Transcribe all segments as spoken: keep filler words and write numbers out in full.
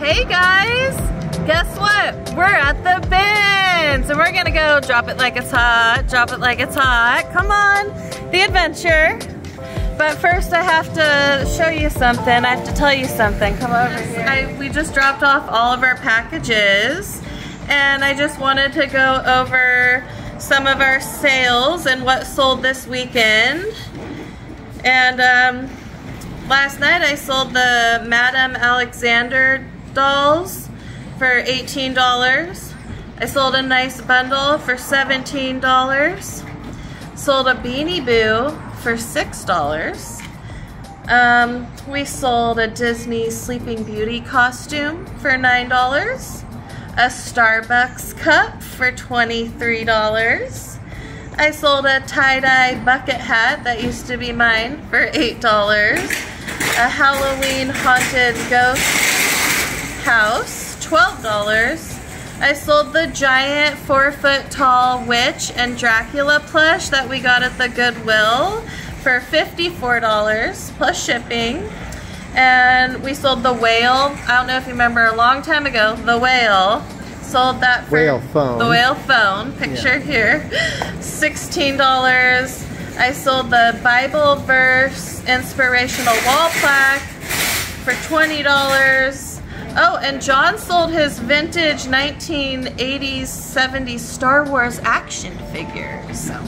Hey guys, guess what? We're at the bins and we're gonna go drop it like it's hot, drop it like it's hot. Come on, the adventure. But first I have to show you something. I have to tell you something. Come over here. I, we just dropped off all of our packages and I just wanted to go over some of our sales and what sold this weekend. And um, last night I sold the Madame Alexander Dolls for eighteen dollars. I sold a nice bundle for seventeen dollars. Sold a Beanie Boo for six dollars. Um, we sold a Disney Sleeping Beauty costume for nine dollars. A Starbucks cup for twenty-three dollars. I sold a tie-dye bucket hat that used to be mine for eight dollars. A Halloween haunted ghost house, twelve dollars. I sold the giant four foot tall witch and Dracula plush that we got at the Goodwill for fifty-four dollars plus shipping. And we sold the whale. I don't know if you remember, a long time ago, the whale. Sold that for whale phone. The whale phone, picture yeah. here, sixteen dollars. I sold the Bible verse inspirational wall plaque for twenty dollars. Oh, and John sold his vintage nineteen eighties, seventies Star Wars action figure. So,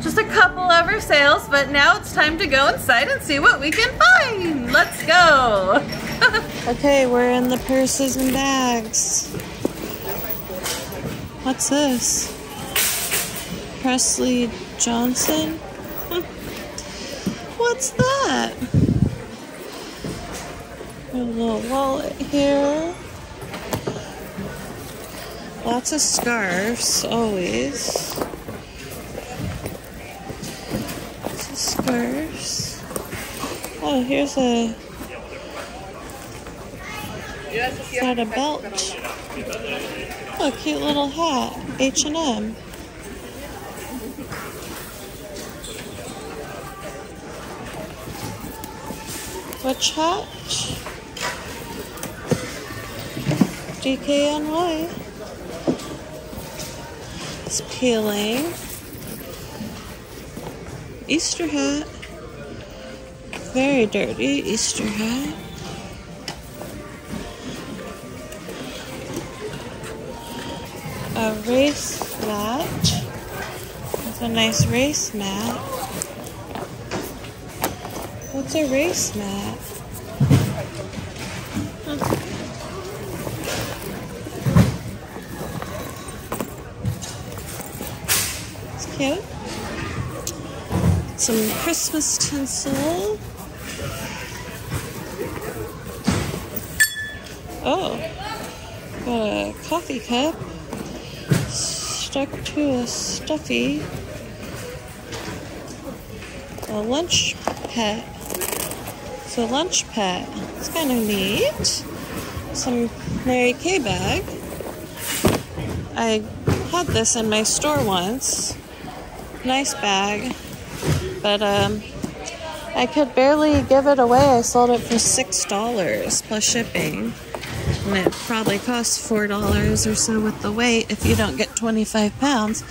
just a couple of our sales, but now it's time to go inside and see what we can find. Let's go. Okay, we're in the purses and bags. What's this? Presley Johnson? What's that? A little wallet here. Lots of scarves, always. Lots of scarves. Oh, here's a. Is that a belt? Oh, cute little hat. H and M. Witch hat? D K N Y. It's peeling. Easter hat. Very dirty Easter hat. A race mat. It's a nice race mat. What's a race mat? Cute. Some Christmas tinsel. Oh, got a coffee cup stuck to a stuffy. A lunch pet. It's a lunch pet. It's kind of neat. Some Mary Kay bag. I had this in my store once. Nice bag, but um, I could barely give it away. I sold it for six dollars plus shipping, and it probably costs four dollars or so with the weight if you don't get twenty-five pounds.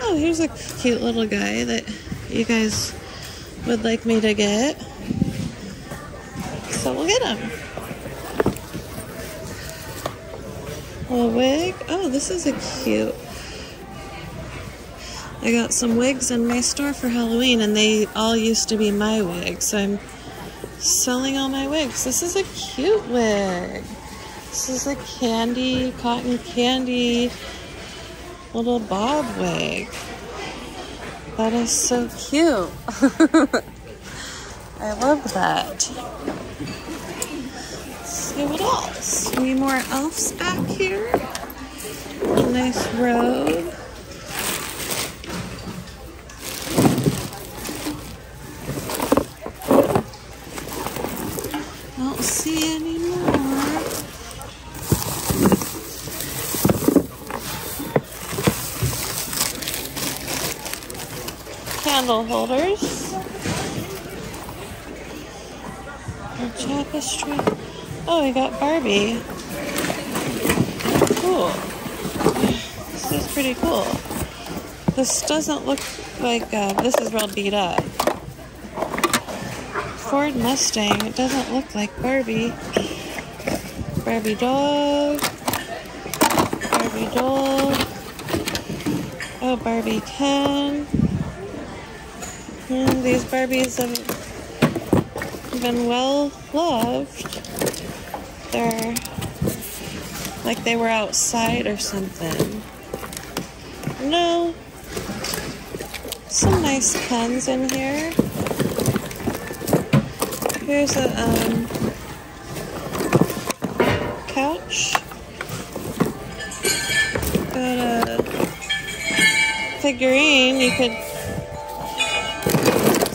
Oh, here's a cute little guy that you guys would like me to get, so we'll get him. A wig. Oh, this is a cute. I got some wigs in my store for Halloween, and they all used to be my wigs, so I'm selling all my wigs. This is a cute wig. This is a candy, cotton candy little bob wig. That is so cute. I love that. Let's see what else. Any more elves back here? A nice robe. See anymore. Candle holders. And tapestry. Oh, I got Barbie. Cool. This is pretty cool. This doesn't look like, uh, this is real beat up. Ford Mustang, it doesn't look like Barbie. Barbie dog. Barbie doll. Oh, Barbie Ken. And these Barbies have been well loved. They're like they were outside or something. No. Some nice Kens in here. Here's a um, couch. Got a figurine you could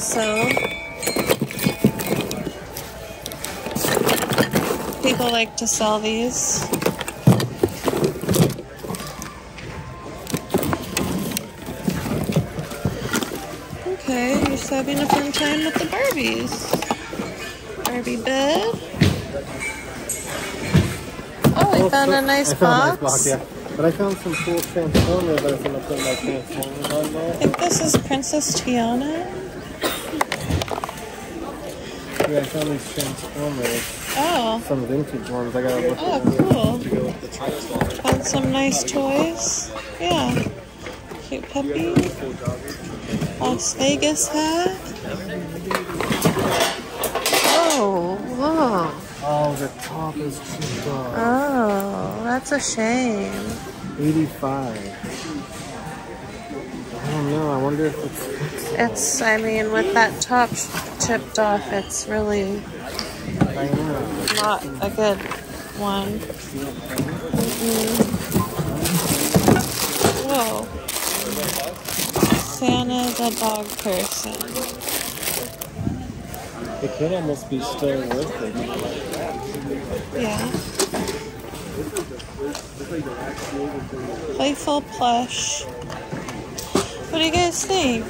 sell. People like to sell these. Okay, you're just having a fun time with the Barbies. Barbie bed. Oh, I oh, found so, a nice I found box. A nice box, yeah. But I found some cool Transformers, but I think I put my Transformers on there. I think this is Princess Tiana. Yeah, I found these Transformers. Oh. Some vintage ones. I gotta look at them. Oh, cool. Found some nice toys. Yeah. Cute puppy. Las Vegas hat. Oh, whoa. Oh, the top is too dark. Oh, that's a shame. eighty-five. I don't know. I wonder if it's... It's, I mean, with that top chipped off, it's really not a good one. Mm-mm. Whoa. Santa the dog person. It could almost be still worth it. Yeah. Playful plush. What do you guys think?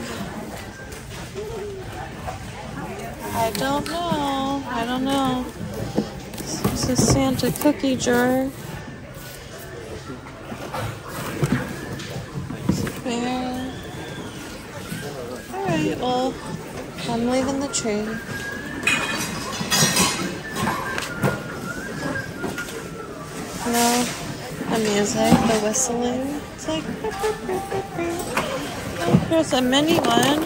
I don't know. I don't know. This is Santa cookie jar. There. Alright, well, I'm leaving the tree. No, the music, the whistling. It's like... Oh, here's a mini one.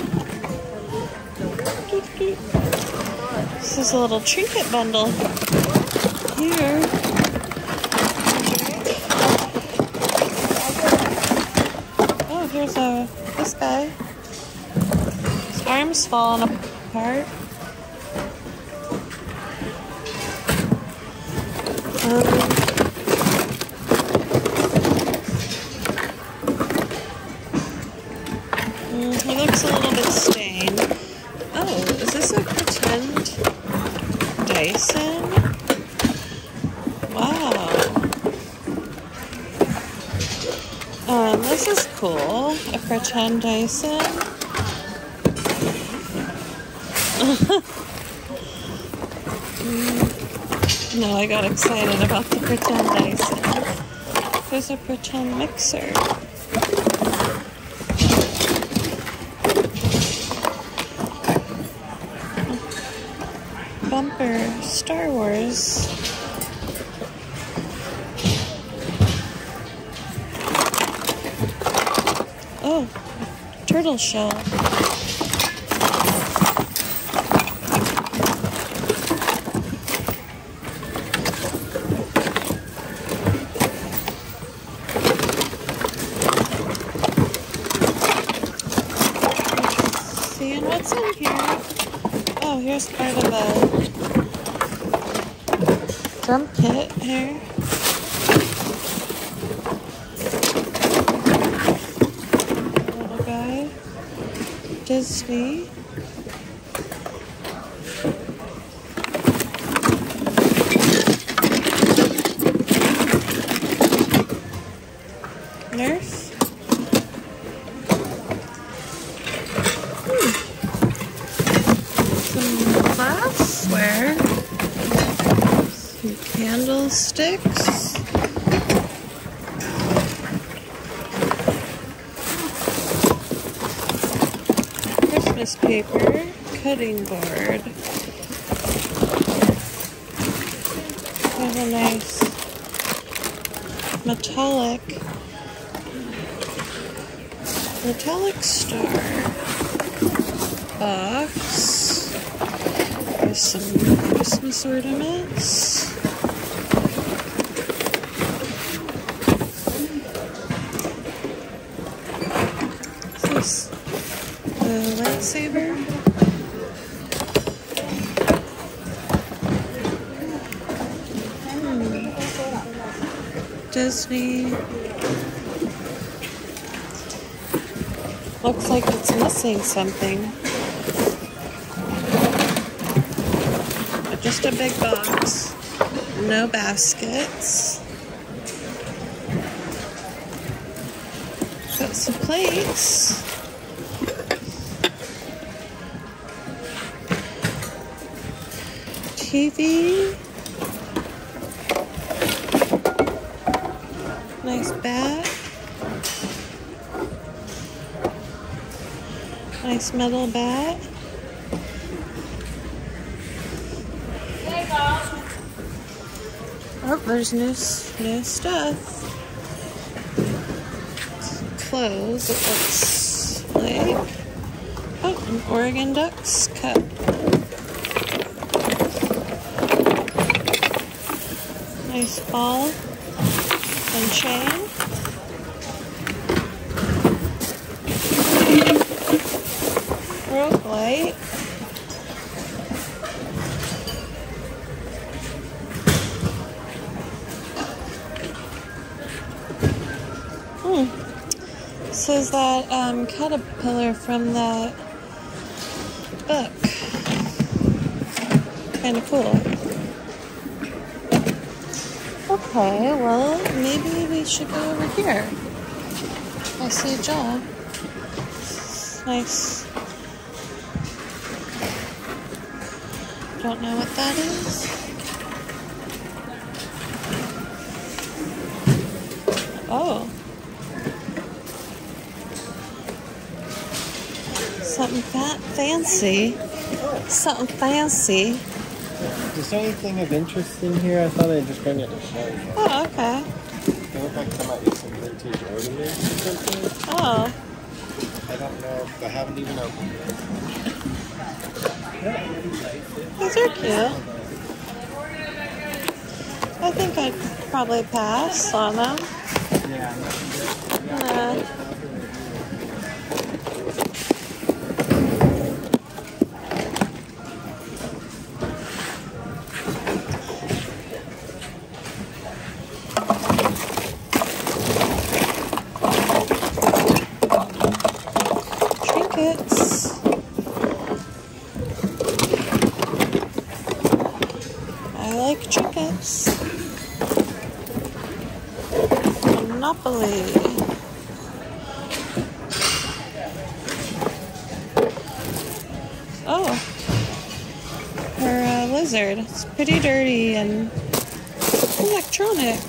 This is a little trinket bundle. Here. Oh, here's a... This guy. His arm's falling apart. Um... Dyson? Wow. Um, this is cool. A pretend Dyson. mm. No, I got excited about the pretend Dyson. There's a pretend mixer. Star Wars. Oh, turtle shell. Seeing what's in here. Oh, here's part of a drum kit here. Little guy. Disney. Nerf. Hmm. Some glassware. sticks. Christmas paper, cutting board. There's a nice metallic, metallic star box with some Christmas ornaments. Is this the lightsaber? Hmm. Disney. Looks like it's missing something. Just a big box, no baskets. Got some plates. T V. Nice bag. Nice metal bat. Oh, there's new, new stuff. Clothes, it looks like. Oh, an Oregon Ducks cup. Nice ball and chain. Rope light. This is that um, caterpillar from that book. Kind of cool. Okay, well, maybe we should go over here. I see a job. Nice. Don't know what that is. Oh. Something fa fancy. Something fancy. Is there anything of interest in here? I thought I'd just bring it to show you. Oh, okay. They look like some vintage ornament or something. Oh. I don't know if I haven't even opened it. Those are cute. I think I'd probably pass on them. Yeah. Uh, Monopoly. Oh, her uh, lizard. It's pretty dirty and electronic.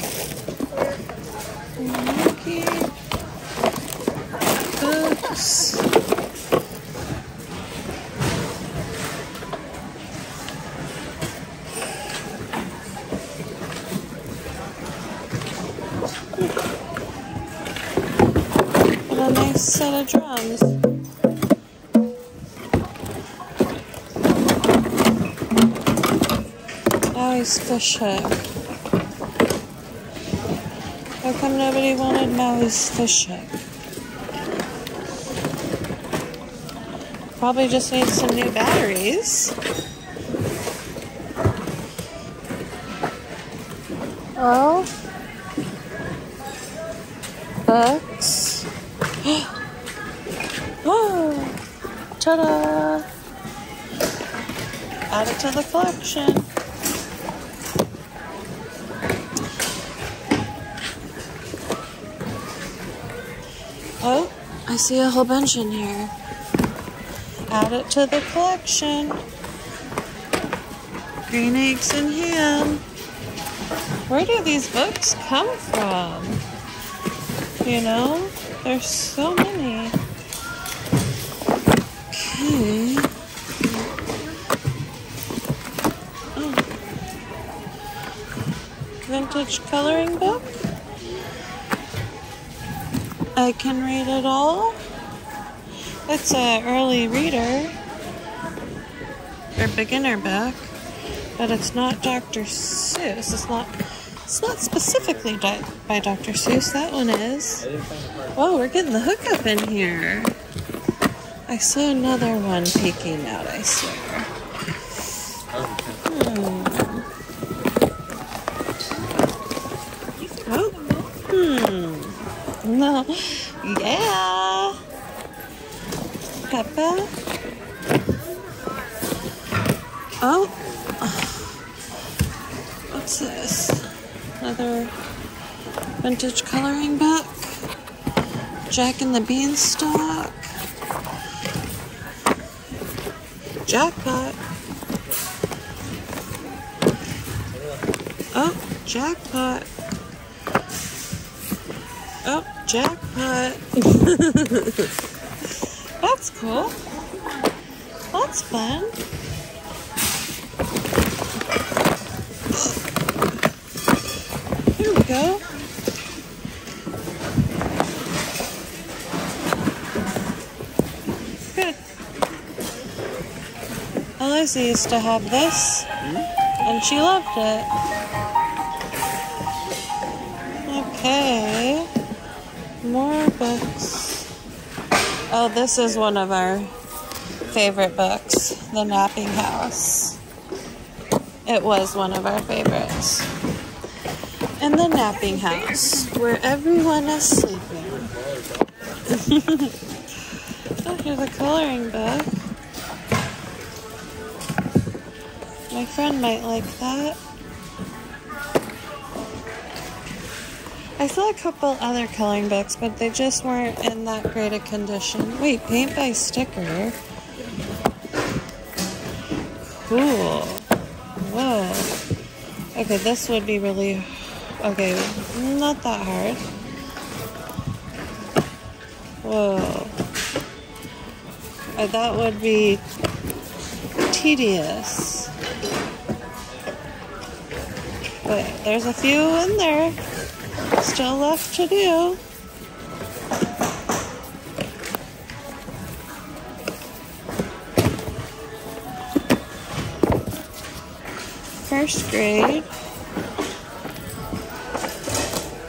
Mickey books. Set of drums. Now he's fish hook. How come nobody wanted Maui's fish hook? Probably just need some new batteries. Oh. Books. Whoa! Ta-da! Add it to the collection. Oh, I see a whole bunch in here. Add it to the collection. Green eggs and ham. where do these books come from? You know, there's so many. Okay. Oh. Vintage coloring book. I can read it all. It's an early reader. Or beginner book. But it's not Doctor Seuss. It's not It's not specifically di by Doctor Seuss. That one is. Oh, we're getting the hookup in here. I saw another one peeking out, I swear. Hmm. Oh. Hmm. No. Yeah. Peppa. Oh. What's this? Another vintage coloring book. Jack and the Beanstalk. Jackpot. Oh, jackpot. Oh, jackpot. That's cool. That's fun. Here we go. Liza used to have this, and she loved it. Okay, more books. Oh, this is one of our favorite books, The Napping House. It was one of our favorites. In The Napping House, where everyone is sleeping. Oh, here's a coloring book. My friend might like that. I saw a couple other coloring books, but they just weren't in that great a condition. Wait, paint by sticker? Cool. Whoa. Okay, this would be really... Okay, not that hard. Whoa. Uh, that would be tedious. But there's a few in there still left to do. First grade.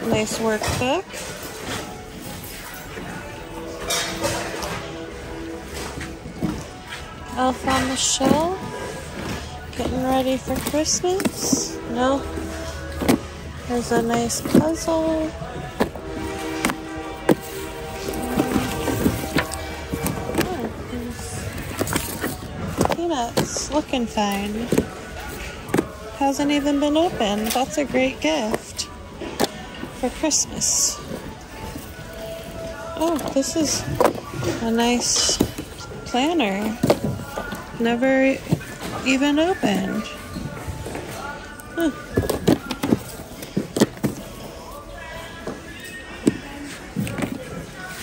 Nice workbook. Elf on the Shelf. Getting ready for Christmas. No. There's a nice puzzle. Oh, Peanuts, looking fine. Hasn't even been opened. That's a great gift for Christmas. Oh, this is a nice planner. Never even opened. Huh.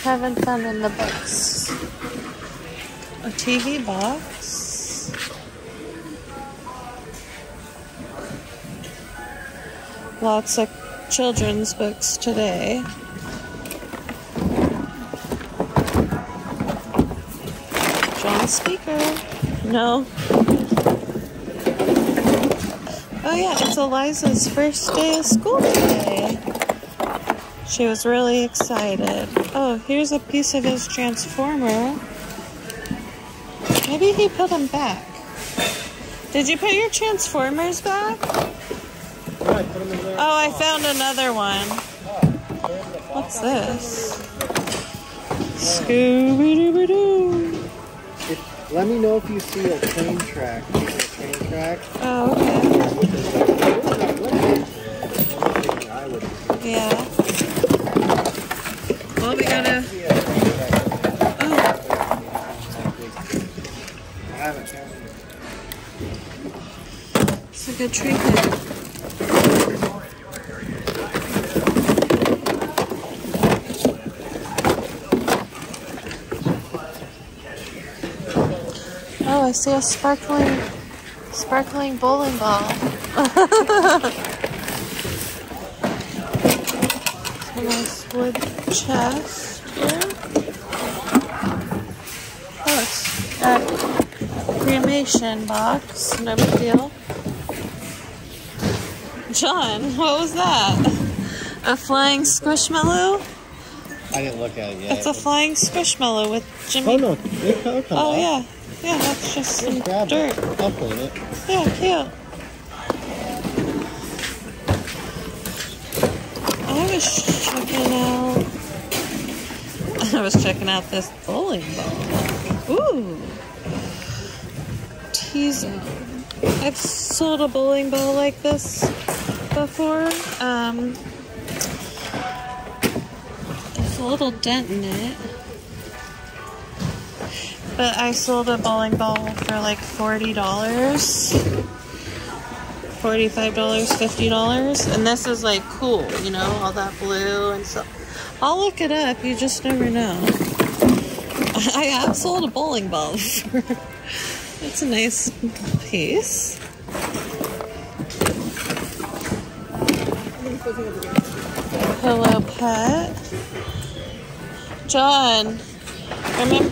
Having fun in the books. A T V box. Lots of children's books today. John Speaker. No. Oh yeah, it's Eliza's first day of school today. She was really excited. Oh, here's a piece of his Transformer. Maybe he put him back. Did you put your Transformers back? Yeah, I put him in there. Oh, I found another one. What's this? Scooby-Doo. Let me know if you see a train track. A train track. Oh, okay. Yeah. Well, we gotta... Oh. It's a good treatment. I see a sparkling, sparkling bowling ball. A nice wood chest here. Oh, it's a cremation box. No big deal. John, what was that? A flying Squishmallow? I didn't look at it yet. It's a flying Squishmallow with Jimmy. Oh, no. It come oh, yeah. Yeah, that's just some grab dirt. It. I'll clean it. Yeah, cute. I was checking out... I was checking out this bowling ball. Ooh. Teasing. I've sold a bowling ball like this before. Um... A little dent in it, but I sold a bowling ball for like forty dollars, forty-five dollars, fifty dollars, and this is like cool, you know, all that blue and stuff. I'll look it up, you just never know. I have sold a bowling ball before. It's a nice piece. Hello Pet. John, remember,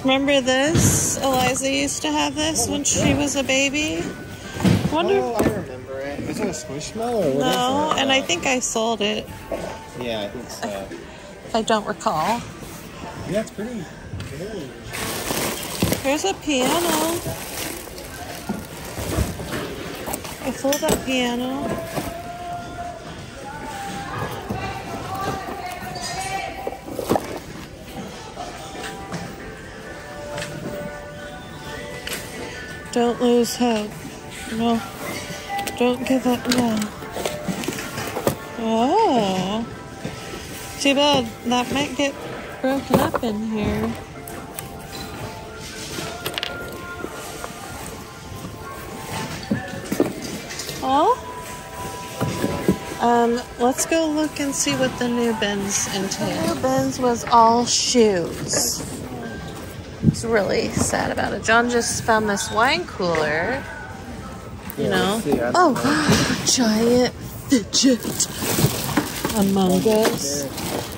remember this? Eliza used to have this oh, when she was a baby. Wonder oh, I remember it. Was it a Squishmallow? Or no, and I think I sold it. Yeah, I think so. I, I don't recall. Yeah, it's pretty good. Here's a piano. I sold that piano. Don't lose hope. No. Don't give up now. Oh. Too bad. That might get broken up in here. Oh? Um, let's go look and see what the new bins entail. The new bins was all shoes. It's really sad about it. John just found this wine cooler. You yeah, know? See, oh, know. Giant fidget among us.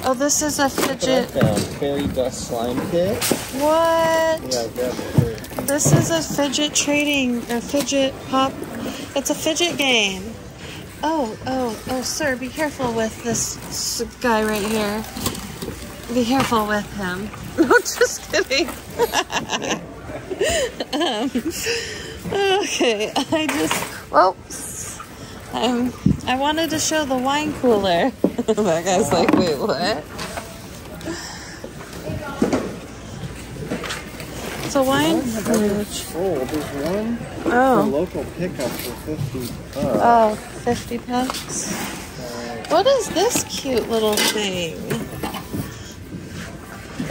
Oh, this is a fidget. I found fairy dust slime kit. What? Yeah, grab it here. This is a fidget trading, a fidget pop. It's a fidget game. Oh, oh, oh, sir, be careful with this guy right here. Be careful with him. No, just kidding. um, okay, I just, whoops. Um, I wanted to show the wine cooler. That guy's like, wait, what? It's a wine cooler. Oh, there's one oh. for local pickup for fifty bucks. Oh, fifty bucks. What is this cute little thing?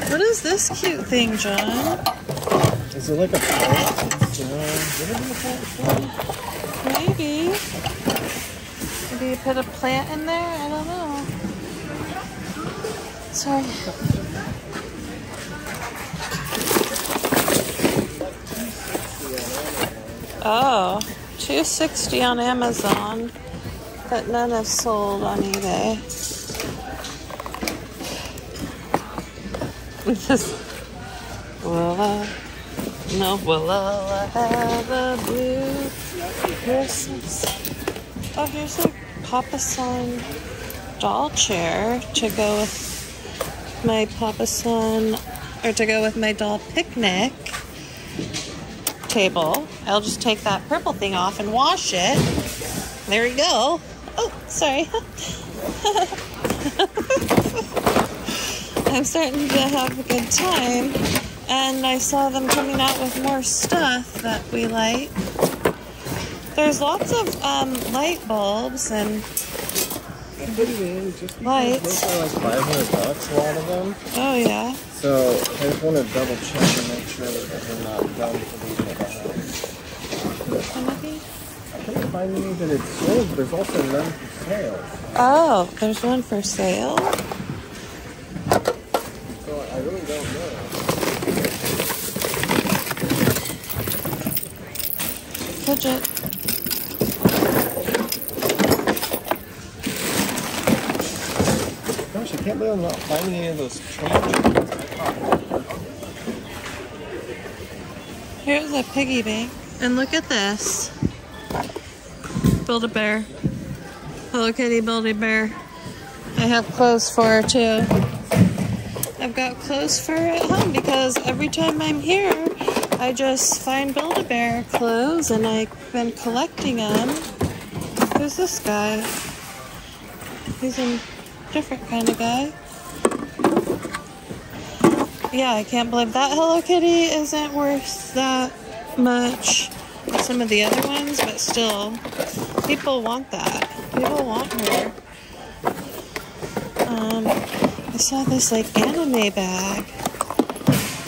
What is this cute thing, John? Is it like a plant? Uh, Maybe. Maybe you put a plant in there? I don't know. Sorry. Oh, two sixty on Amazon, but none have sold on eBay. This will I, no, will I have a blue Christmas? Oh, here's a Papasan doll chair to go with my Papasan, or to go with my doll picnic table. I'll just take that purple thing off and wash it. There we go. Oh, sorry. I'm starting to have a good time, and I saw them coming out with more stuff that we like. There's lots of um, light bulbs and just lights. Those are like five hundred bucks, a lot of them. Oh yeah. So I just want to double check and make sure that they're not done for these in the house. I couldn't find any that it's sold. There's also none for sale. Oh, there's one for sale. I really don't know. touch it. Gosh, I can't believe I'm not finding any of those change. Here's a piggy bank. And look at this. Build-A-Bear. Hello Kitty Build-A-Bear. I have clothes for her too. I've got clothes for her at home because every time I'm here, I just find Build-A-Bear clothes and I've been collecting them. Who's this guy? He's a different kind of guy. Yeah, I can't believe that Hello Kitty isn't worth that much. Some of the other ones, but still, people want that. People want her. Um, I saw this like anime bag.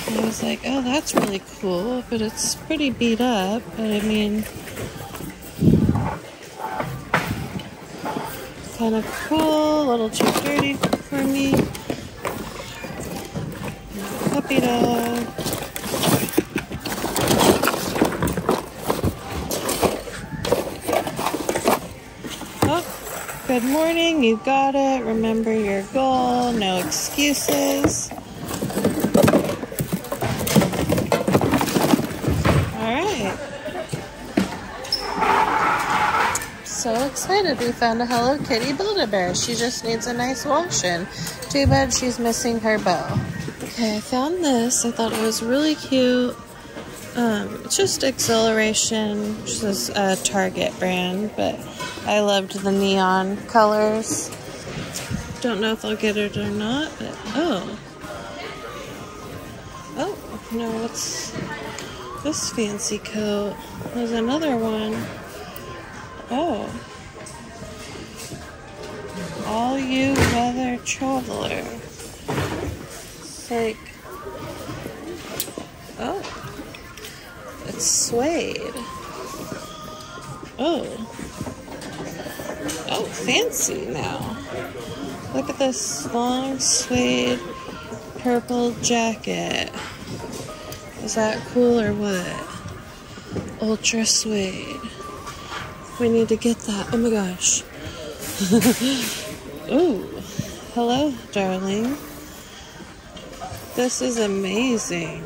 And I was like, oh, that's really cool, but it's pretty beat up. But I mean, kind of cool, a little too dirty for me. Puppy dog. Oh, good morning, you got it. Remember your goal, no excuses. So excited we found a Hello Kitty Build-A-Bear. She just needs a nice washing. Too bad she's missing her bow. Okay, I found this. I thought it was really cute. Um, it's just Exhilaration, which is a Target brand, but I loved the neon colors. Don't know if I'll get it or not, but oh. Oh, no, what's this fancy coat? There's another one. Oh, all you weather traveler. It's like, oh, it's suede. Oh, oh, fancy now. Look at this long suede purple jacket. Is that cool or what? Ultra suede. We need to get that. Oh my gosh. Ooh. Hello, darling. This is amazing.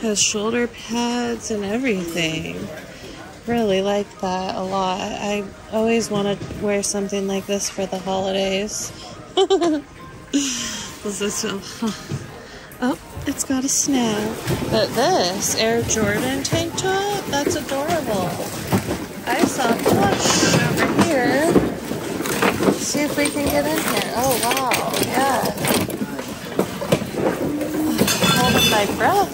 Has shoulder pads and everything. Really like that a lot. I always want to wear something like this for the holidays. Does this feel? Oh, it's got a snap. But this Air Jordan tank top, that's adorable. I saw plush over here. Let's see if we can get in here. Oh, wow. Yeah. I'm holding my breath.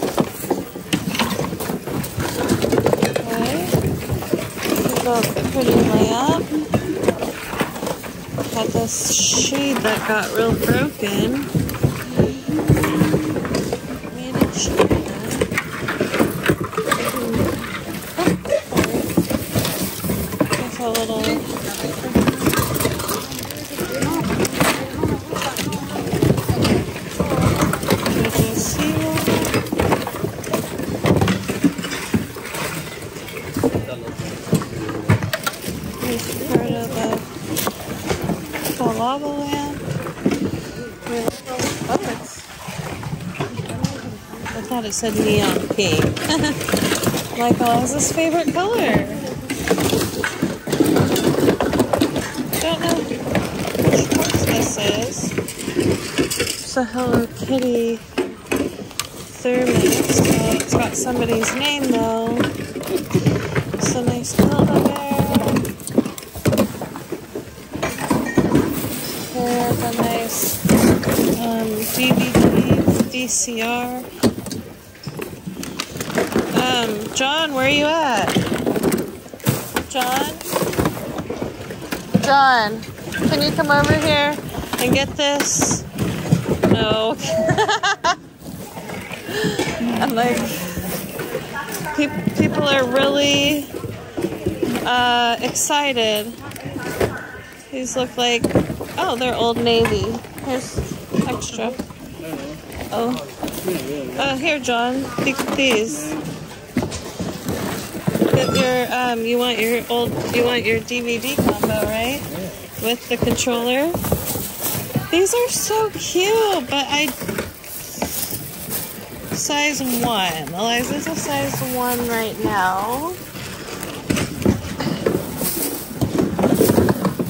Okay. This is a pretty layup. Had this shade that got real broken. Made it shade. It said neon pink. Michael's his favorite color. Don't know which horse this is. It's a Hello Kitty thermos. So it's got somebody's name though. It's a nice color there. There's a nice um, D V D, V C R. Um, John, where are you at? John? John, can you come over here and get this? No. I'm like, pe- people are really uh, excited. These look like, oh, they're Old Navy. Here's extra. Oh, uh, here, John, pick these. get your um you want your old you want your D V D combo, right? Yeah. With the controller. These are so cute, but I size one. Eliza's a size one right now.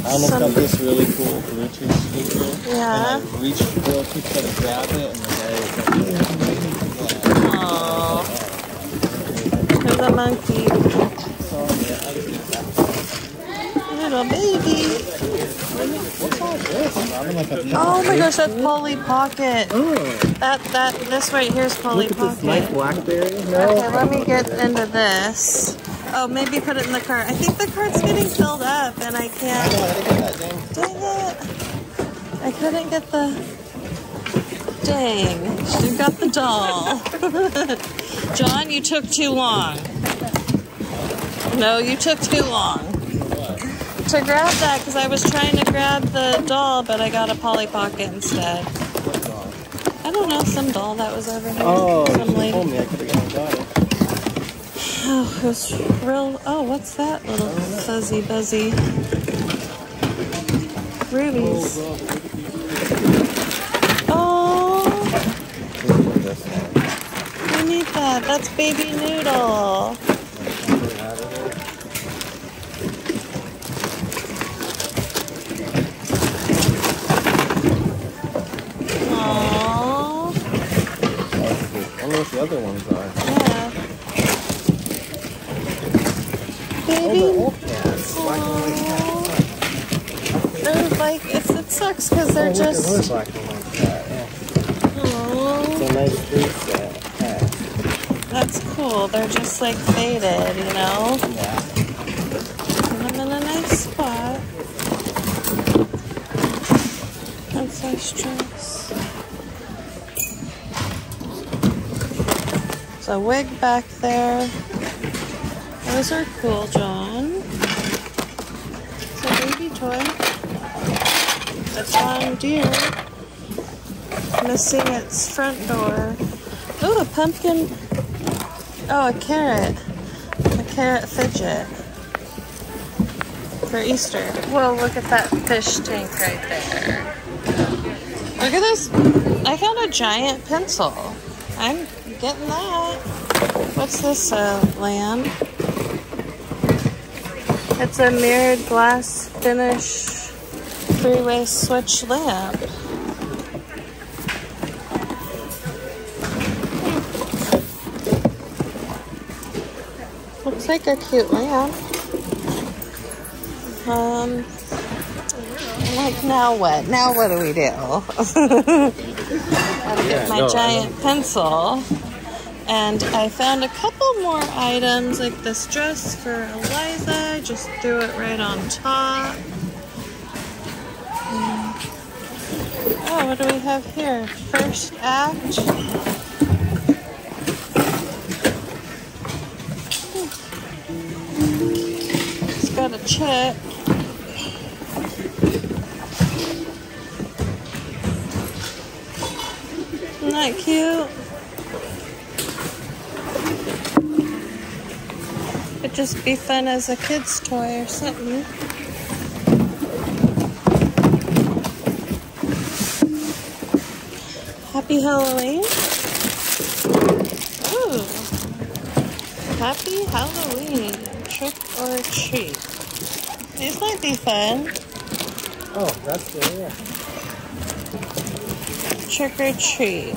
I almost Some... got this really cool Bluetooth speaker. Yeah. And I reached for it, try to grab it, and the guy was like, "Oh." The monkey. Little baby. What's all this? Oh my gosh, that's Polly Pocket. Oh. That that this right here is Polly Pocket. Look at this, like blackberry. No. Okay, let me get into this. Oh, maybe put it in the cart. I think the cart's getting filled up, and I can't. Dang it! I couldn't get the. Dang, you got the doll. John, you took too long. No, you took too long. To grab that, because I was trying to grab the doll, but I got a Polly Pocket instead. What doll? I don't know, some doll that was over here. Oh, some lady. Told me I could have got it. Oh, it was real. Oh, what's that little fuzzy buzzy? Rubies. Oh, I need that. That's Baby Noodle. Aww. I wonder what the other ones are. Yeah. Baby. Oh, they're, they're like, it's, it sucks because they're oh, just. That's cool. They're just like faded, you know? Yeah. Put them in a nice spot. That's our stress. There's a wig back there. Those are cool, John. It's a baby toy. A John Deere. Missing its front door. Oh, a pumpkin. Oh, a carrot. A carrot fidget. For Easter. Whoa, look at that fish tank right there. Look at this. I found a giant pencil. I'm getting that. What's this, uh, lamb? It's a mirrored glass finish three-way switch lamp. Like a cute lamp. Um, like now what? Now what do we do? I yeah, get my no, giant pencil, and I found a couple more items like this dress for Eliza. I just threw it right on top. Um, oh, what do we have here? First act. Got a check. Isn't that cute? It'd just be fun as a kid's toy or something. Happy Halloween. Ooh. Happy Halloween. Trick or treat. These might be fun. Oh, that's good, yeah. Trick or treat.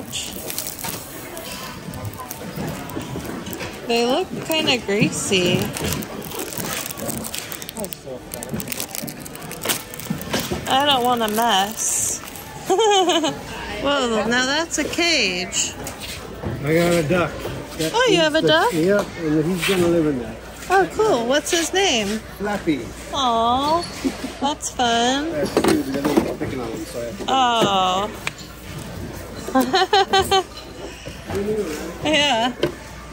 They look kind of greasy. That's so funny. I don't want a mess. Whoa, now that's a cage. I got a duck. That oh, you have a the, duck? Yep, yeah, and he's gonna live in that. Oh, cool. What's his name? Flappy. Aww. That's fun. Oh. Yeah.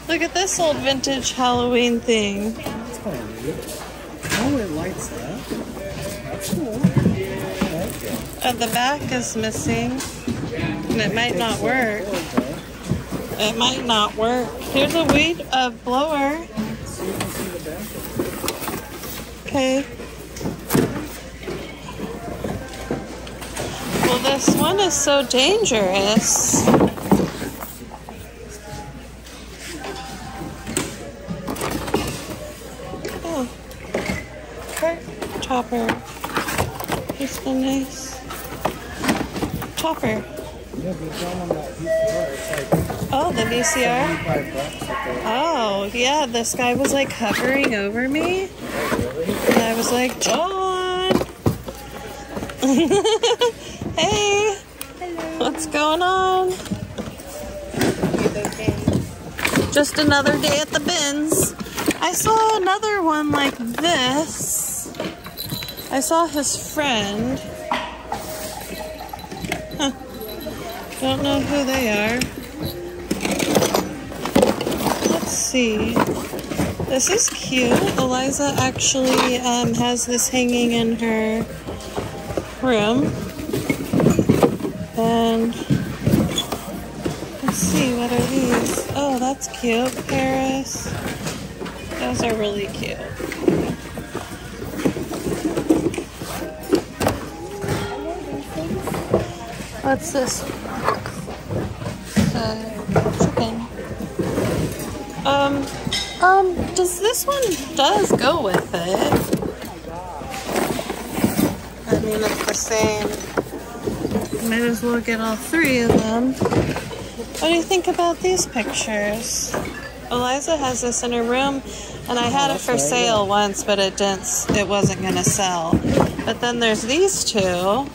Look at this old vintage Halloween thing. That's kind of neat. Oh, it lights up. That's cool. Oh, the back is missing. And it might not work. It might not work. Here's a weed uh, blower. Okay. Well, this one is so dangerous. Oh. Cart chopper. Here's the nice chopper. Oh, the V C R? Oh, yeah, this guy was like hovering over me. And I was like, John! Hey! Hello. What's going on? Just another day at the bins. I saw another one like this. I saw his friend. Huh. Don't know who they are. Let's see. This is cute. Eliza actually um, has this hanging in her room. And let's see, what are these? Oh, that's cute, Paris. Those are really cute. What's this? Uh, chicken. Um, um, does this one does go with it? I mean, it's the same. Might as well get all three of them. What do you think about these pictures? Eliza has this in her room, and I had it for sale once, but it didn't. It wasn't gonna sell. But then there's these two. Oh,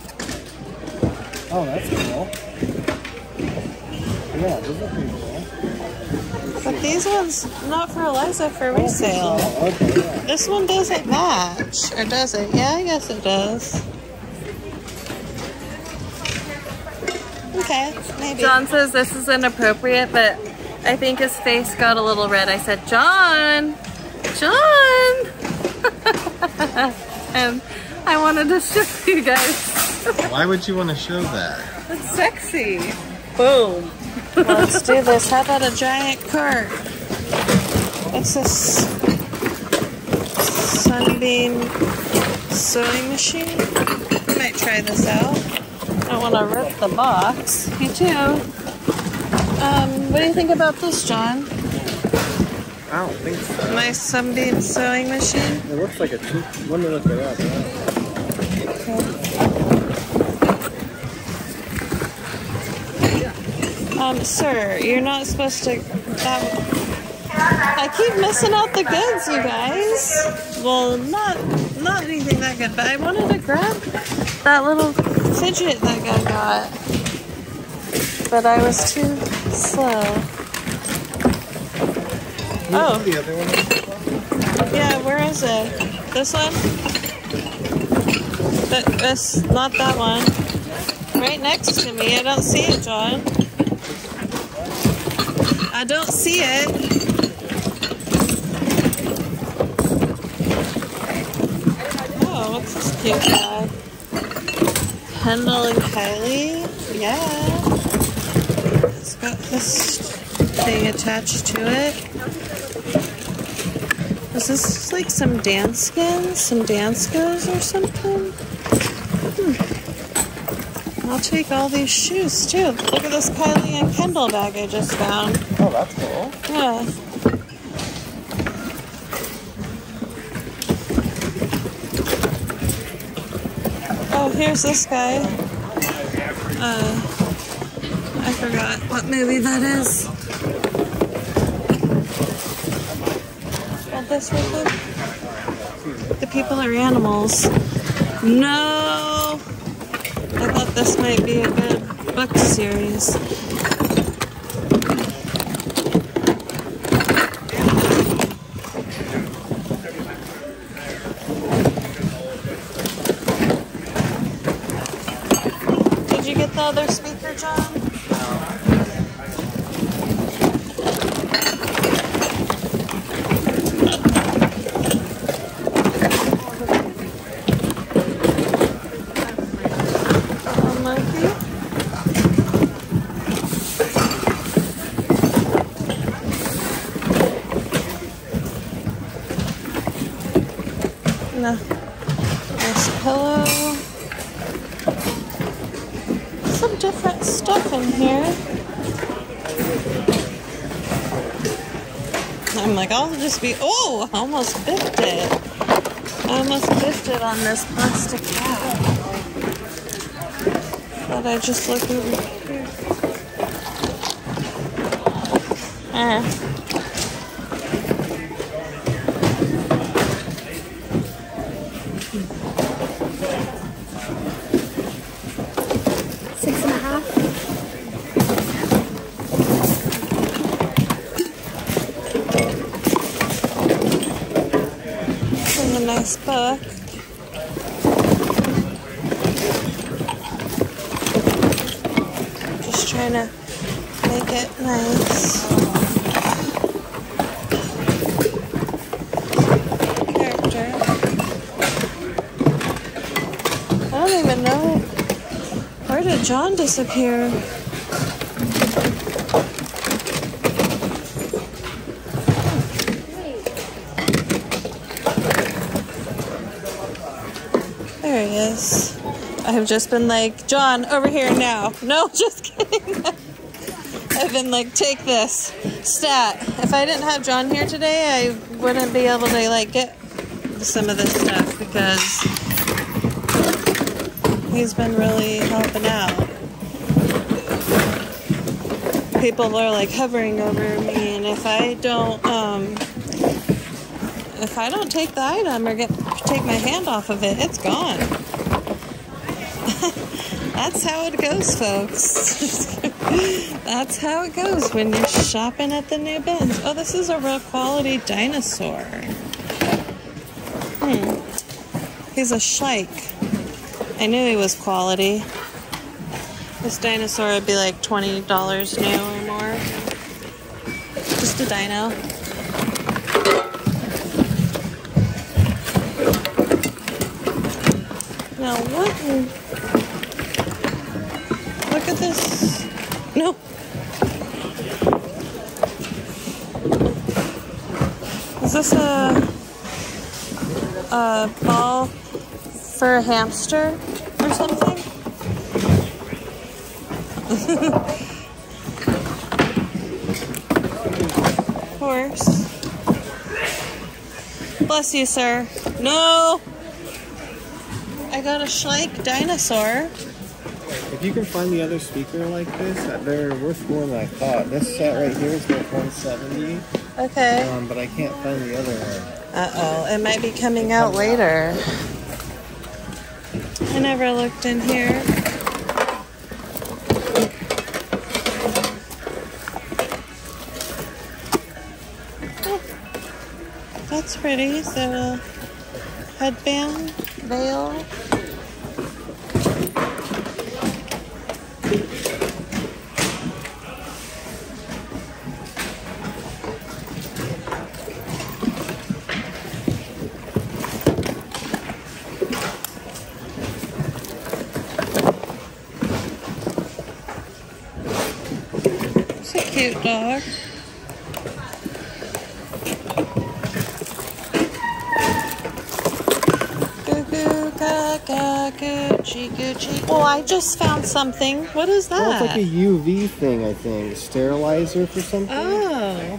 that's cool. Yeah, those are pretty cool. But these ones, not for Eliza, for resale. Oh, okay, yeah. This one doesn't match, or does it? Yeah, I guess it does. Okay, maybe. John says this is inappropriate, but I think his face got a little red. I said, John! John! And I wanted to show you guys. Why would you want to show that? It's sexy. Boom. Well, let's do this. How about a giant cart? What's this? Sunbeam sewing machine? I might try this out. I want to rip the box. Me too. Um, what do you think about this, John? I don't think so. My Sunbeam sewing machine? It looks like a tooth. Let me look it up. Okay. Um, sir, you're not supposed to... That, I keep missing out the goods, you guys. Well, not not anything that good, but I wanted to grab that little fidget that guy got. But I was too slow. Oh. The other one? Yeah, where is it? This one? But this, not that one. Right next to me. I don't see it, John. I don't see it. Oh, what's this cute bag? Kendall and Kylie? Yeah. It's got this thing attached to it. Is this like some dance skins? Some dance goes or something? Hmm. I'll take all these shoes too. Look at this Kylie and Kendall bag I just found. Oh, that's cool. Yeah. Oh, here's this guy. Uh, I forgot what movie that is. Hold this real quick. The people are animals. No. I thought this might be a good book series. Did you get the other speaker, John? some different stuff in here. I'm like, I'll just be, oh, I almost biffed it. I almost biffed it on this plastic bag. But I just look over here. Eh. Nice book. Just trying to make it nice. Character. I don't even know. Where did John disappear? I've just been like, John, over here now. No, just kidding. I've been like, take this. Stat. If I didn't have John here today, I wouldn't be able to like get some of this stuff because he's been really helping out. People are like hovering over me, and if I don't, um, if I don't take the item or get take my hand off of it, it's gone. That's how it goes, folks. That's how it goes when you're shopping at the new bins. Oh, this is a real quality dinosaur. Hmm. He's a Schleich. I knew he was quality. This dinosaur would be like twenty dollars new or more. Just a dino. Now what in... Look at this. No. Is this a, a ball for a hamster or something? Horse. Bless you, sir. No. I got a Schleich dinosaur. If you can find the other speaker like this, they're worth more than I thought. This set right here is worth one seventy. Okay. Um, but I can't find the other one. Uh-oh. It might be coming out later. I never looked in here. Oh, that's pretty. Is that a headband? Veil? Cute dog. Goo goo gaga Gucci Gucci. Oh, I just found something. What is that? Well, it's like a U V thing, I think. A sterilizer for something. Oh.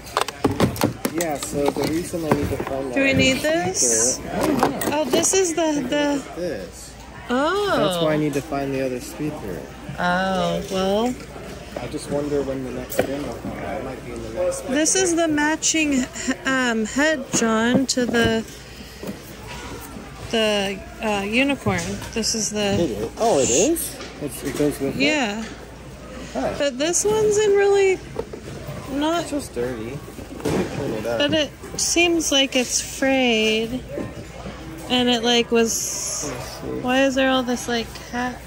Yeah. So the reason I need to find. Do we need this? Speaker, I don't know. Oh, this is the the. What is this. Oh. That's why I need to find the other speaker. Oh well. I just wonder when the next bin will come out. It might be in the next bin. This is the matching um, head, John, to the the uh, unicorn. This is the... It is. Oh, it is? It's, it goes with yeah. It? Yeah. But this one's in really not... It's just dirty. It up. But it seems like it's frayed. And it, like, was... Why is there all this, like, hat...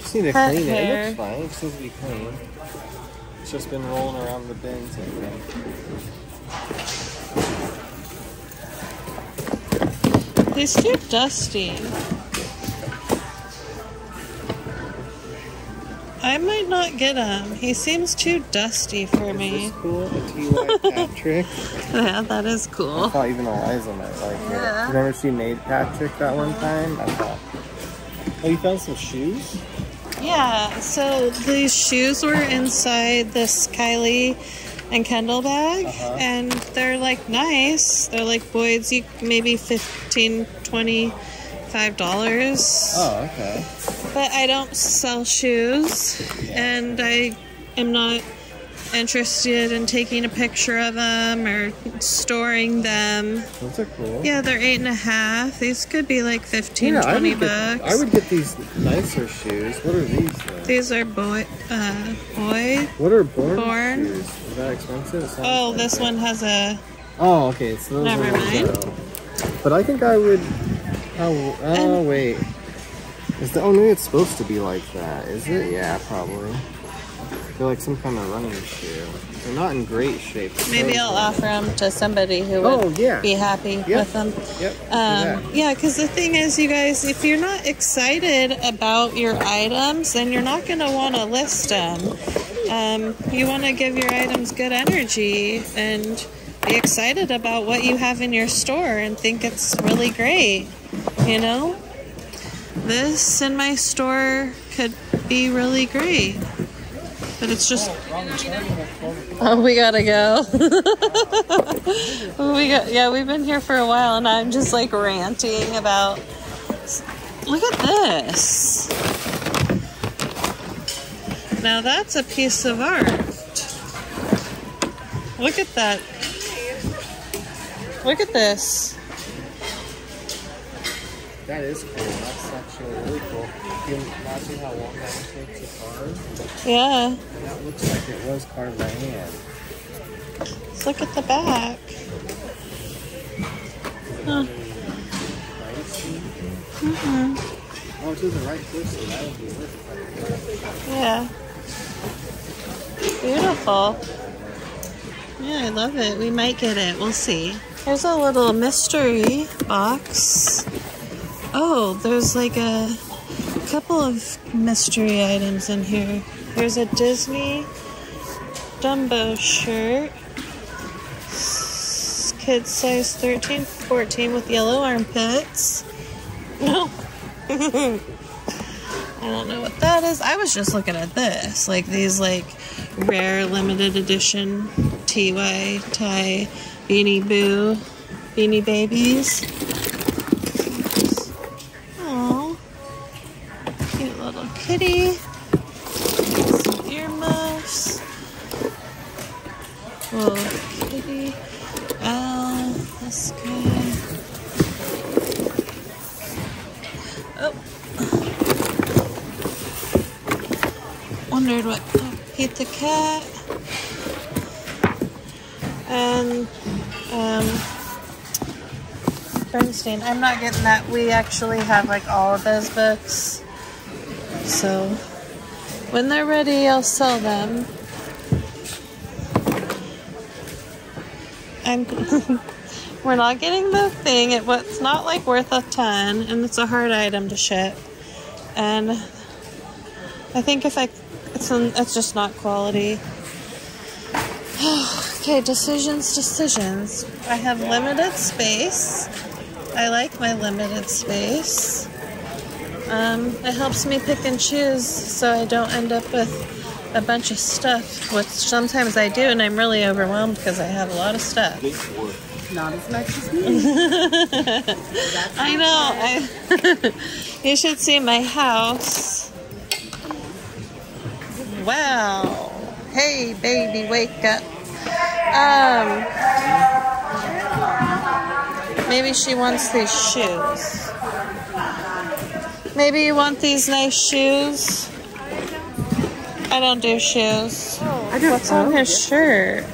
Just need to clean it. It looks fine. It seems to be clean. It's just been rolling around the bins, I think. These two are dusty. I might not get him. He seems too dusty for is me. Is this cool? The T Y Patrick? Yeah, that is cool. I thought even Eliza might like yeah. it. Remember she made Patrick that one time? I thought. Oh, you found some shoes? Yeah, so these shoes were inside this Kylie and Kendall bag, uh-huh. and they're like nice. They're like Boyd's, maybe fifteen, twenty-five dollars. Oh, okay. But I don't sell shoes, yeah. and I am not interested in taking a picture of them or storing them. Those are cool. Yeah, they're eight and a half. These could be like fifteen, yeah, twenty I bucks. Get, I would get these nicer shoes. What are these? Though? These are boy, uh, boy. What are born, born. shoes? Is that expensive? Oh, like this that. one has a. Oh, okay. It's those never mind. But I think I would. Oh, oh um, wait. Is the? Oh, maybe it's supposed to be like that. Is it? Yeah, probably. I feel like some kind of running shoe. They're not in great shape. Maybe I'll offer them to somebody who would oh, yeah. be happy yep. with them. Yep. Um, yeah, because the thing is, you guys, if you're not excited about your items, then you're not going to want to list them. Um, you want to give your items good energy and be excited about what you have in your store and think it's really great. You know? This in my store could be really great. But it's just. Oh, we gotta go. we got yeah. We've been here for a while, and I'm just like ranting about. Look at this. Now that's a piece of art. Look at that. Look at this. That is cool. That's actually really cool. Can you imagine how long that would take to carve? Yeah. And that looks like it was carved by hand. Let's look at the back. Huh. Mm-hmm. Oh, to the right person. That would be worth it. Yeah. Beautiful. Yeah, I love it. We might get it. We'll see. Here's a little mystery box. Oh, there's like a couple of mystery items in here. There's a Disney Dumbo shirt. Kids size thirteen, fourteen with yellow armpits. No. I don't know what that is. I was just looking at this. Like these like rare limited edition T Y tie Beanie Boo, Beanie Babies. Kitty, some earmuffs, little kitty, owl, this guy, oh, wondered what, oh, Pete the cat, and um, Bernstein. I'm not getting that. We actually have like all of those books. So, when they're ready, I'll sell them. I'm We're not getting the thing. It, it's not like worth a ton, and it's a hard item to ship. And I think if I, it's, an, it's just not quality. Okay, decisions, decisions. I have limited space. I like my limited space. Um, it helps me pick and choose so I don't end up with a bunch of stuff, which sometimes I do, and I'm really overwhelmed because I have a lot of stuff. Not as much as me. I know. I, you should see my house. Wow. Hey, baby, wake up. Um, maybe she wants these shoes. Maybe you want these nice shoes. I don't do shoes. I don't What's on his it? shirt?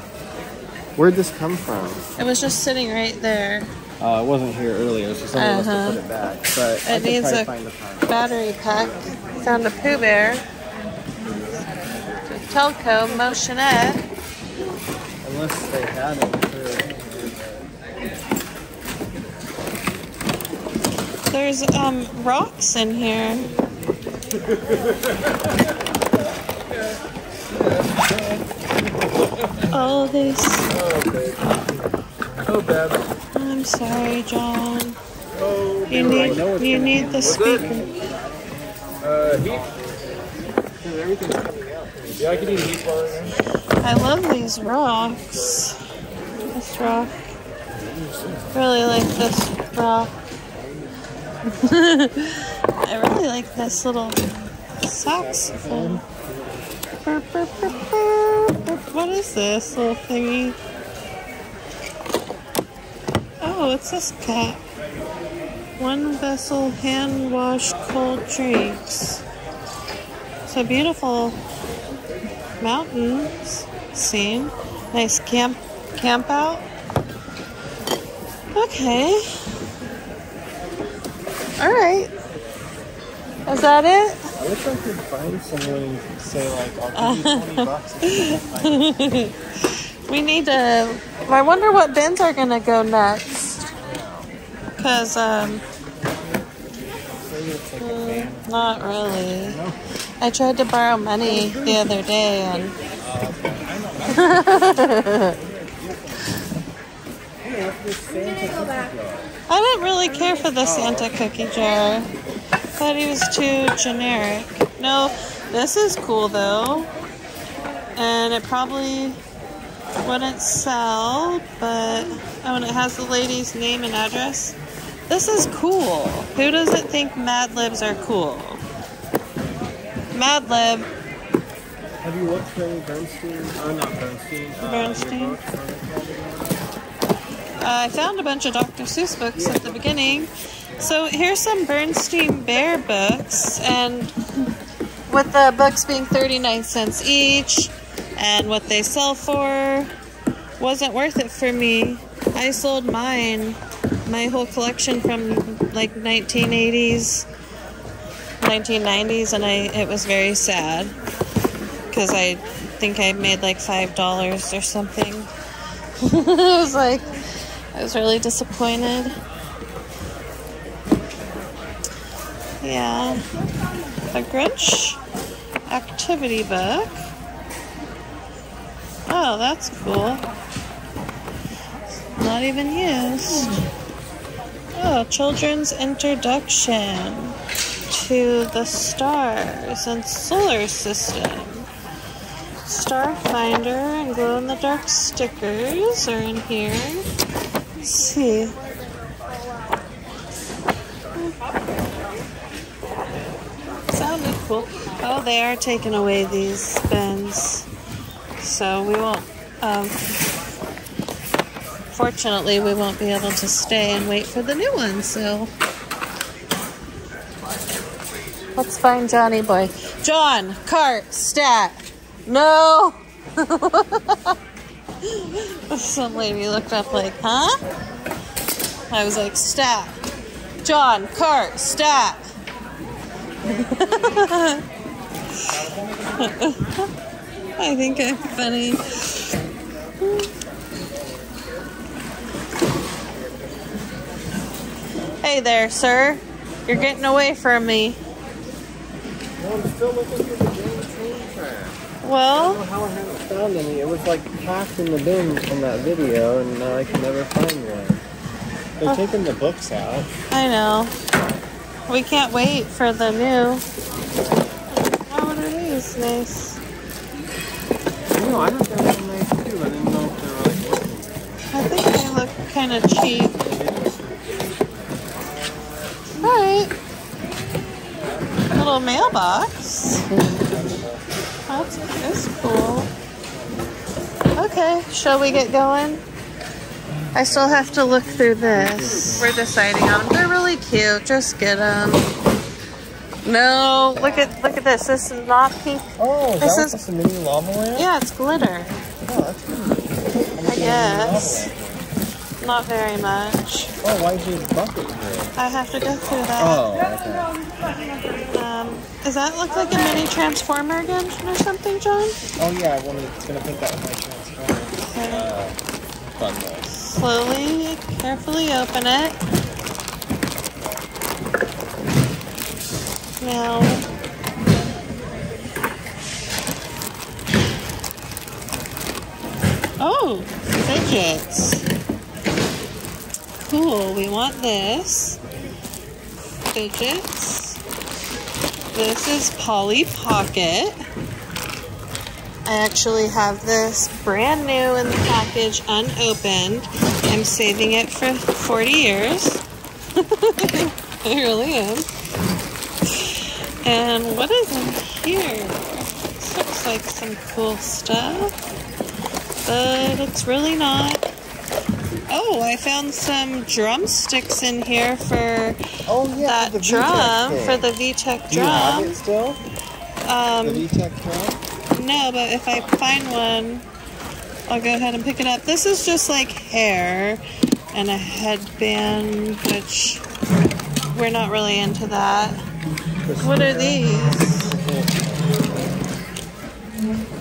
Where'd this come from? It was just sitting right there. Oh, uh, it wasn't here earlier, so someone uh -huh. must have put it back. But it I needs a find the battery pack. Found a Pooh Bear. Telco motionette. Unless they had it. There's um, rocks in here. All this. Oh, bad. Oh, I'm sorry, John. Oh, you need, you need the speaker. Uh, heat. because everything's coming out. Yeah, I can eat a meat bar in there. I love these rocks. This rock. Really like this rock. I really like this little saxophone. What is this little thingy? Oh, it's this cat. One vessel hand wash cold drinks. So beautiful mountains scene. Nice camp camp out. Okay. All right. Is that it? I wish I could find someone to say, like, I'll give you twenty bucks if you can find it. We need to... I wonder what bins are going to go next. Because, um... Mm, not really. I tried to borrow money the other day, and... I didn't really care for the Santa cookie jar. I thought he was too generic. No, this is cool though. And it probably wouldn't sell, but oh, and it has the lady's name and address. This is cool. Who doesn't think Mad Libs are cool? Mad Lib. Have you looked for any Bernstein? Oh, not Bernstein. Uh, Bernstein. Uh, I found a bunch of Doctor Seuss books yeah. at the beginning. So here's some Bernstein Bear books, and with the books being thirty-nine cents each, and what they sell for, wasn't worth it for me. I sold mine, my whole collection from like nineteen eighties, nineteen nineties, and I it was very sad, because I think I made like five dollars or something. I was like, I was really disappointed. Yeah, a Grinch activity book. Oh, that's cool. Not even used. Oh, children's introduction to the stars and solar system. Star finder and glow-in-the-dark stickers are in here. Let's see. Sounded cool. Oh, they are taking away these bins, so we won't, um, fortunately we won't be able to stay and wait for the new one, so. Let's find Johnny Boy. John, cart, stat. No. Some lady looked up like, huh? I was like, stat. John, cart, stat. I think I'm funny. Hey there, sir. You're getting away from me. No, I'm still looking through the train track. Well, I don't know how I haven't found any. It was like packed in the bin from that video, and now I can never find one. They're well, taking the books out. I know. We can't wait for the new. Why would it be nice? I know, I thought they were nice too. I didn't know if they were like looking. I think they look kind of cheap. Alright. Little mailbox. That's, that's cool. Okay, shall we get going? I still have to look through this. We're deciding on them. They're really cute. Just get them. No, look at look at this. This is not pink. Oh, is this that is just a mini llama lamp? Yeah, it's glitter. Oh, that's good. I guess. Not very much. Oh, why'd you bucket here? I have to go through that. Oh, okay. Um, does that look like a mini Transformer again or something, John? Oh yeah, I wanted gonna put that with my Transformer. Okay. Uh, fun though. Slowly, carefully open it. Now, oh, fidgets. Cool, we want this. Fidgets. This is Polly Pocket. I actually have this brand new in the package, unopened. I'm saving it for forty years. I really am. And what is in here? This looks like some cool stuff, but it's really not. Oh, I found some drumsticks in here for oh, yeah, that drum, for the V-Tech drum. Do you have it still? Um, the V-Tech drum? No, but if I find one, I'll go ahead and pick it up. This is just like hair and a headband, which we're not really into that. What are these?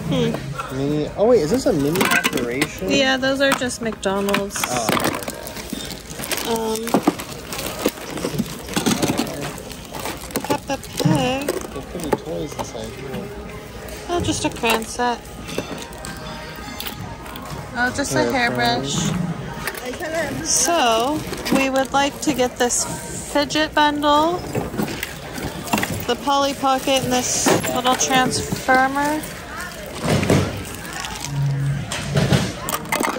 Hmm. Mini, oh wait, is this a mini operation? Yeah, those are just McDonald's. Oh, okay. Um, uh, Peppa Pig. There could be toys inside here. Oh, just a crayon set. Oh, just Hair a hairbrush. So, we would like to get this fidget bundle, the Polly Pocket, and this little Transformer.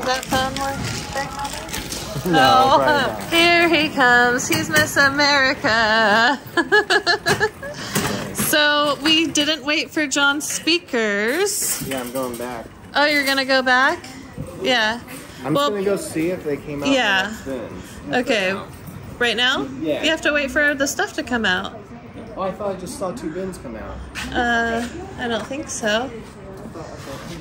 That phone work? No, oh, here he comes. He's Miss America. So we didn't wait for John's speakers. Yeah, I'm going back. Oh, you're going to go back? Yeah. I'm well, just going to go see if they came out. Yeah. Okay. Right now? Right now? Yeah. You have to wait for the stuff to come out. Oh, I thought I just saw two bins come out. Uh, I don't think so.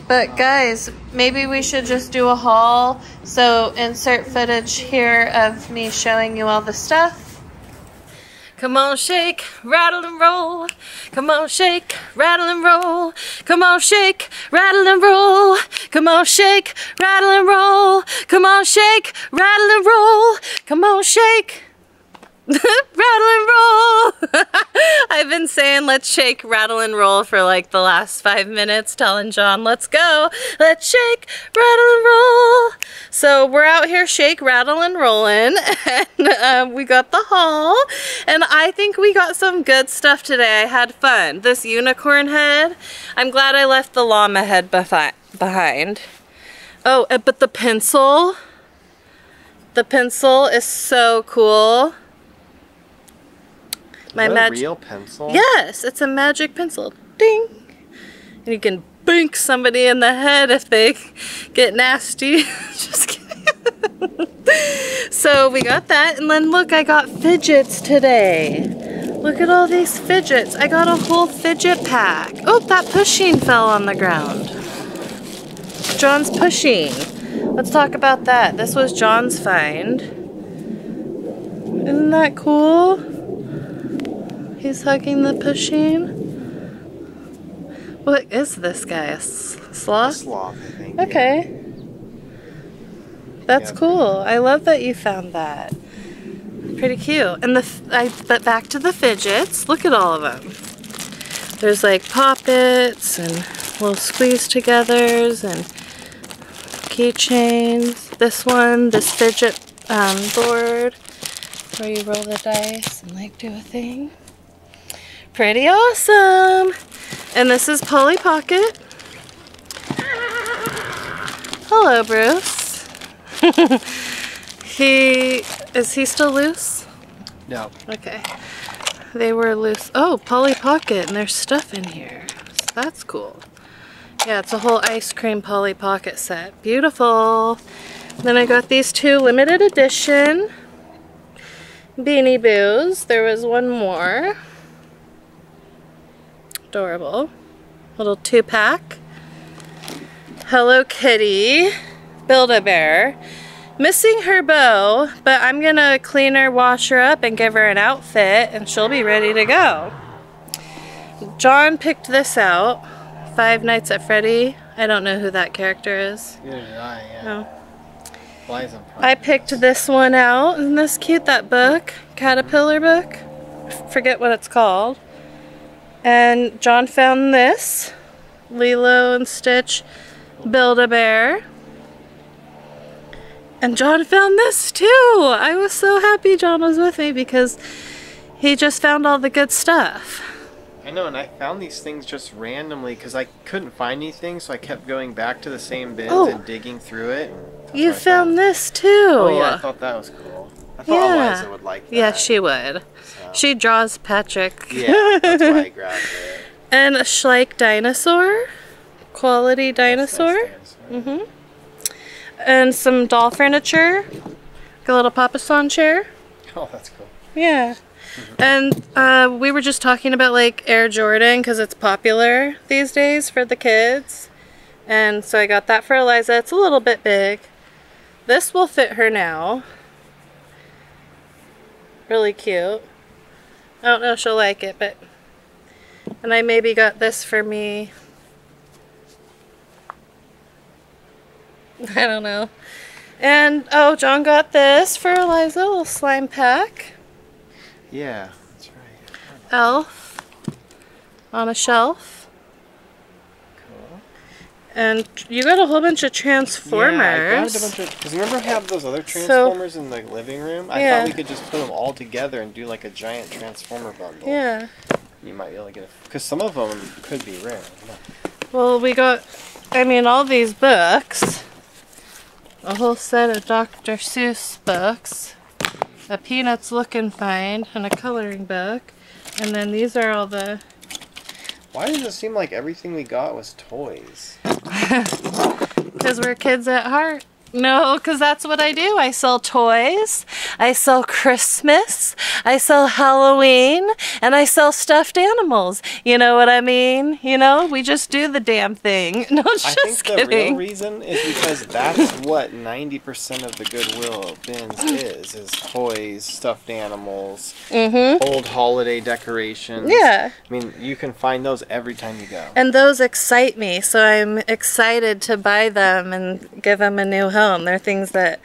But guys, maybe we should just do a haul. So insert footage here of me showing you all the stuff. Come on, shake, rattle and roll. Come on, shake, rattle and roll. Come on, shake, rattle and roll. Come on, shake, rattle and roll. Come on, shake, rattle and roll. Come on, shake. Rattle and roll! I've been saying let's shake, rattle, and roll for like the last five minutes, telling John, let's go, let's shake, rattle, and roll. So we're out here shake, rattle, and rolling, and um, we got the haul, and I think we got some good stuff today. I had fun. This unicorn head, I'm glad I left the llama head behind. Oh, but the pencil, the pencil is so cool. My is that a real pencil? Yes, it's a magic pencil. Ding! And you can bink somebody in the head if they get nasty. Just kidding. So we got that, and then look, I got fidgets today. Look at all these fidgets. I got a whole fidget pack. Oh, that pushing fell on the ground. John's pushing. Let's talk about that. This was John's find. Isn't that cool? He's hugging the pusheen. What is this guy? A sloth? A sloth, I think. Okay. Yeah. That's yeah, cool. I love that you found that. Pretty cute. And the I but back to the fidgets. Look at all of them. There's like poppets and little squeeze togethers and keychains. This one, this fidget um, board where you roll the dice and like do a thing. Pretty awesome! And this is Polly Pocket. Hello, Bruce. he is he still loose? No. Okay. They were loose. Oh, Polly Pocket, and there's stuff in here. So that's cool. Yeah, it's a whole ice cream Polly Pocket set. Beautiful. Then I got these two limited edition Beanie Boos. There was one more. Adorable. Little two-pack. Hello Kitty. Build-A-Bear. Missing her bow, but I'm going to clean her, wash her up, and give her an outfit, and she'll be ready to go. John picked this out. Five Nights at Freddy. I don't know who that character is. Neither did I, yeah. Oh. Well, I picked this one out. Isn't this cute, that book? Caterpillar book? Forget what it's called. And John found this Lilo and Stitch Build-A-Bear, and John found this too. I was so happy John was with me because he just found all the good stuff. I know, and I found these things just randomly because I couldn't find anything, so I kept going back to the same bins oh. and digging through it. That's you found, found this too! Oh yeah, I thought that was cool. I thought yeah. Eliza would like that. Yeah, she would. So. She draws Patrick. Yeah, that's why I grabbed it. And a Schleich dinosaur. Quality dinosaur. Nice dinosaur. Mm-hmm. And some doll furniture. Like a little Papasan chair. Oh, that's cool. Yeah. And uh, we were just talking about like Air Jordan because it's popular these days for the kids. And so I got that for Eliza. It's a little bit big. This will fit her now. Really cute. I don't know if she'll like it, but... And I maybe got this for me. I don't know. And, oh, John got this for Eliza, a little slime pack. Yeah, that's right. Elf on a shelf. Cool. And you got a whole bunch of Transformers. Yeah, I grabbed a bunch of, because remember I had those other Transformers so, in the living room? I yeah. thought we could just put them all together and do like a giant Transformer bundle. Yeah. You might be able to get it, because some of them could be rare. Well, we got, I mean, all these books. A whole set of Doctor Seuss books. A Peanuts look and find, and a coloring book, and then these are all the... Why does it seem like everything we got was toys? Because we're kids at heart. No, because that's what I do. I sell toys, I sell Christmas, I sell Halloween, and I sell stuffed animals. You know what I mean? You know, we just do the damn thing. No, just kidding. I think kidding. The real reason is because that's what ninety percent of the Goodwill bins is, is toys, stuffed animals, mm-hmm. old holiday decorations. Yeah. I mean, you can find those every time you go. And those excite me, so I'm excited to buy them and give them a new home. They're things that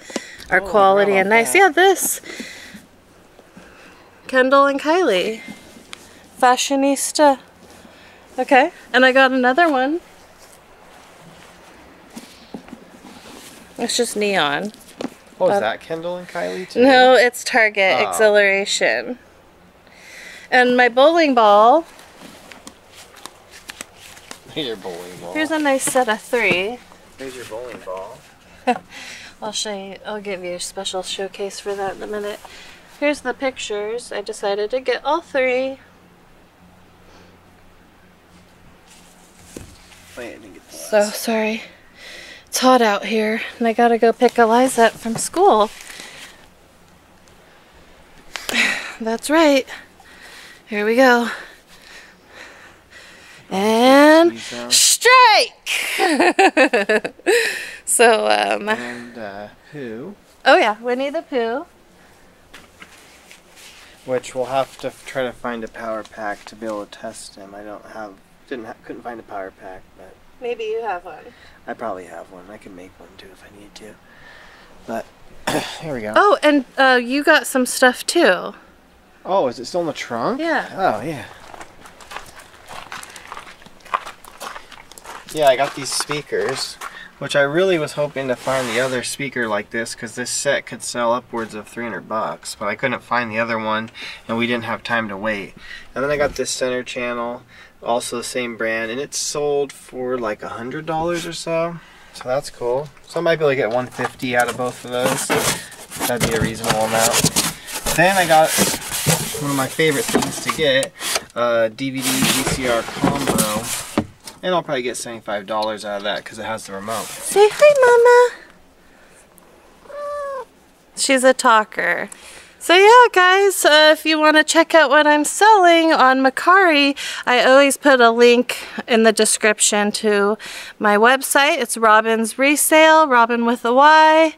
are oh, quality and nice. That. Yeah, this. Kendall and Kylie. Fashionista. Okay, and I got another one. It's just neon. What was uh, that, Kendall and Kylie too? No, it's Target, oh. Exhilaration. And my bowling ball. Your bowling ball. Here's a nice set of three. Here's your bowling ball. I'll show you, I'll give you a special showcase for that in a minute. Here's the pictures. I decided to get all three. Wait, I didn't get the last. So sorry. It's hot out here and I gotta go pick Eliza up from school. That's right. Here we go. And strike! So, um... And, uh, Pooh. Oh yeah, Winnie the Pooh. Which we'll have to try to find a power pack to be able to test him. I don't have, didn't have, couldn't find a power pack, but... Maybe you have one. I probably have one. I can make one too if I need to. But, here we go. Oh, and uh, you got some stuff too. Oh, is it still in the trunk? Yeah. Oh, yeah. Yeah, I got these speakers, which I really was hoping to find the other speaker like this, because this set could sell upwards of three hundred bucks, but I couldn't find the other one, and we didn't have time to wait. And then I got this center channel, also the same brand, and it sold for like a hundred dollars or so, so that's cool. So I might be able to get one hundred fifty dollars out of both of those. That'd be a reasonable amount. Then I got one of my favorite things to get, a D V D V C R combo. And I'll probably get seventy-five dollars out of that because it has the remote. Say hi, Mama. She's a talker. So yeah, guys, uh, if you want to check out what I'm selling on Mercari, I always put a link in the description to my website. It's Robin's Resale, Robin with a Y.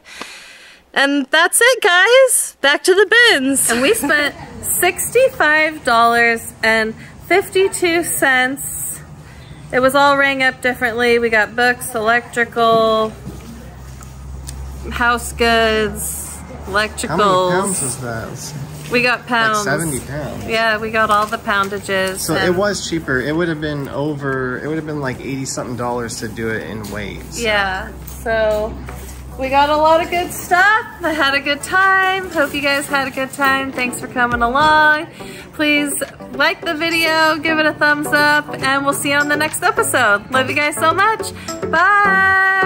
And that's it, guys. Back to the bins. And we spent sixty-five dollars and fifty-two cents. It was all rang up differently. We got books, electrical, house goods, electricals. How many pounds was that? We got pounds. Like seventy pounds. Yeah, we got all the poundages. So it was cheaper. It would have been over, it would have been like eighty something dollars to do it in weight. So. Yeah, so we got a lot of good stuff. I had a good time. Hope you guys had a good time. Thanks for coming along. please like the video, give it a thumbs up, and we'll see you on the next episode. Love you guys so much. Bye!